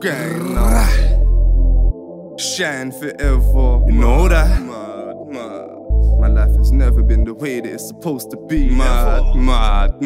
Grind now, shine forever. You know that. My life has never been the way that it's supposed to be. My life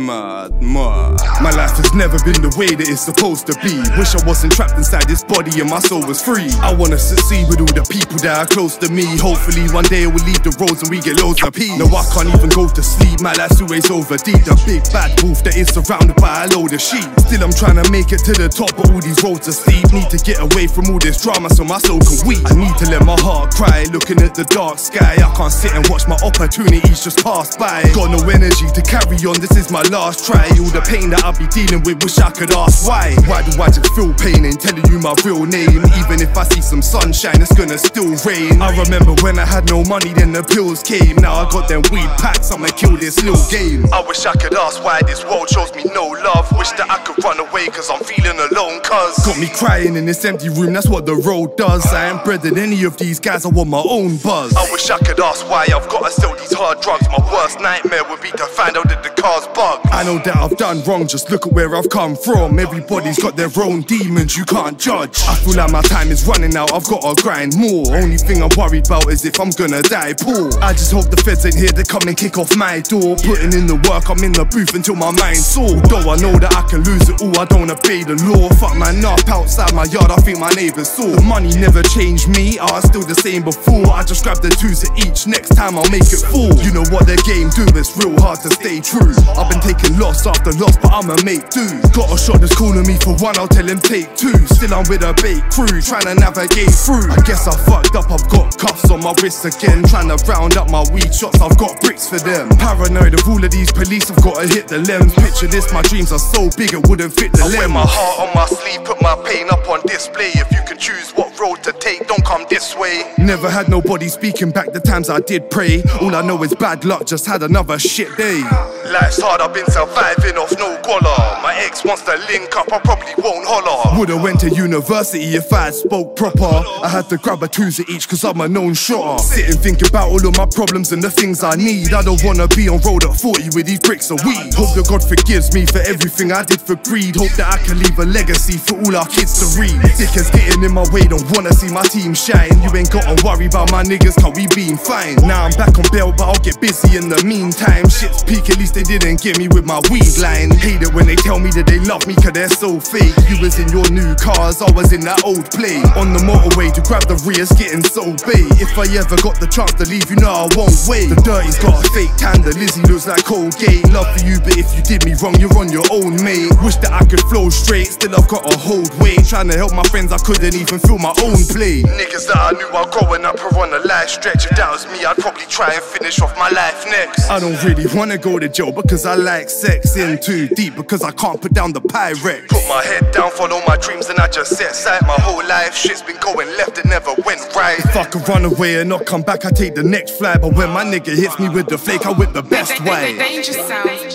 has never been the way that it's supposed to be. Wish I wasn't trapped inside this body and my soul was free. I wanna succeed with all the people that are close to me. Hopefully one day we'll leave the roads and we get loads of peace. No, I can't even go to sleep, my life's always over deep. The big bad wolf that is surrounded by a load of sheep. Still I'm trying to make it to the top, but all these roads are steep. Need to get away from all this drama so my soul can weep. I need to let my heart cry, looking at the dark sky. I can't sit and watch my opportunities just pass by. Got no energy to carry on, this is my last try. All the pain that I'll be dealing with, wish I could ask why. Why do I just feel pain in telling you my real name? Even if I see some sunshine, it's gonna still rain. I remember when I had no money, then the pills came. Now I got them weed packs, I'ma kill this little game. I wish I could ask why this world shows me no love. Wish that I could run away cause I'm feeling alone, cuz got me crying in this empty room, that's what the road does. I ain't bred in any of these guys, I want my own buzz. I wish I could ask why I've gotta sell these hard drugs. My worst nightmare would be to find out that the car's bugged. I know that I've done wrong, just look at where I've come from. Everybody's got their own demons, you can't judge. I feel like my time is running out, I've gotta grind more. Only thing I'm worried about is if I'm gonna die poor. I just hope the feds ain't here to come and kick off my door. Putting in the work, I'm in the booth until my mind's sore. Though I know that I can lose it all, I don't obey the law. Fuck my nap outside my yard, I think my neighbours saw. The money never changed me, I was still the same before. I just grab the twos at each, next time I'll make it full. You know what the game do, it's real hard to stay true. I've been taking loss after loss, but I'ma make do. Got a shot that's calling me for one, I'll tell him take two. Still I'm with a bait crew, trying to navigate through. I guess I fucked up, I've got cuffs on my wrists again. Trying to round up my weed shots, I've got bricks for them. Paranoid of all of these police, I've gotta hit the limbs. Picture this, my dreams are so big it wouldn't fit the limbs. I wear my heart on my sleeve, put my pain up on display. If you can choose what road to take, don't come this way. Never had nobody speaking back the times I did pray. All I know is bad luck, just had another shit day. Life's hard, I've been surviving off no guala. My ex wants to link up, I probably won't holler. Would've went to university if I had spoke proper. I had to grab a twos at each cause I'm a known shotter. Sitting thinking about all of my problems and the things I need. I don't wanna be on road at 40 with these bricks of weed. Hope that God forgives me for everything I did for greed. Hope that I can leave a legacy for all our kids to read. Dickheads getting in my way, don't wanna see my team shine. You ain't gotta worry about my niggas cause we been fine. Now I'm back on bail, but I'll get busy in the meantime. Shit's peak, at least they didn't get me with my weed line. Hate it when they tell me that they love me cause they're so fake. You was in your new cars, I was in that old play. On the motorway to grab the rear's getting so bait. If I ever got the chance to leave, you know I won't wait. The dirty's got a fake tan, the Lizzie looks like Colgate. Love for you, but if you did me wrong, you're on your own, mate. Wish that I could flow straight, still I've got a hold weight. Trying to help my friends, I couldn't even feel my own play. Niggas that I knew I'd growing up are on a life stretch. If that was me, I'd probably try and finish off my life next. I don't really wanna go to jail because I like sex. In too deep because I can't put down the Pyrex. Put my head down, follow my dreams and I just set sight. My whole life, shit's been going left, it never went right. If I could run away and not come back, I take the next flight. But when my nigga hits me with the flake, I whip the best way. Danger sounds.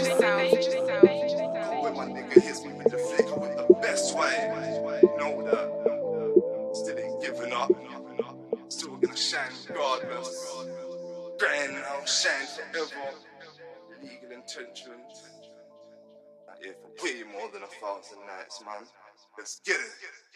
When my nigga hits me with the flake, I whip the best way. Know that. Still ain't giving up. Still gonna shine regardless. Grind now, shine forever. Illegal intentions. I hear for way more than 1,000 nights, man. Let's get it.